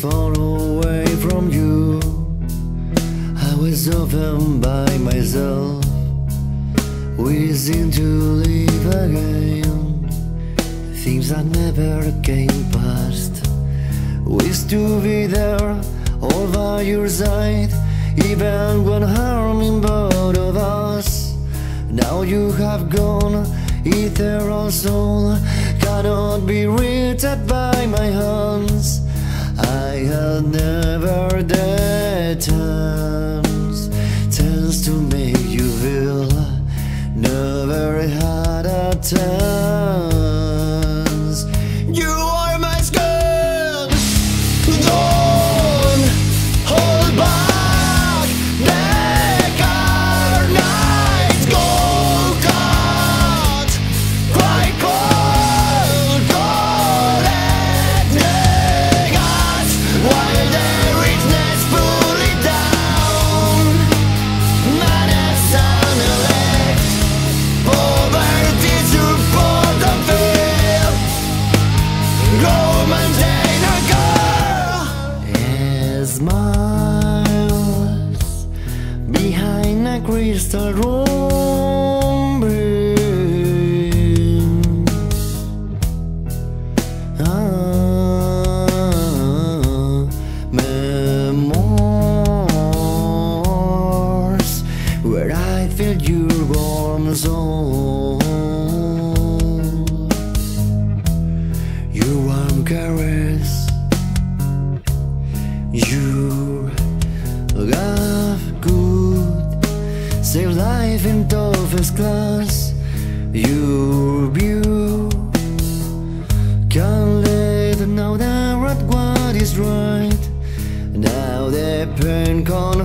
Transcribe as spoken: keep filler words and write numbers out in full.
far away from you, I was often by myself, wishing to live again. Things that never came past. Wish to be there, all by your side, even when harming both of us. Now you have gone, ethereal soul cannot be written by my hands. I had never the times, times to make you feel, never had a chance. You are my skin, don't hold back, the color nights go cut, quite cold, cold at night. While the richness pull it down, madness and neglect, poverty support the fear, romance in a girl. Smiles behind a crystal room ah. Your warm soul, your warm caress, your love good, save life in toughest class. Your view can't let know that what is right. Now the pain can't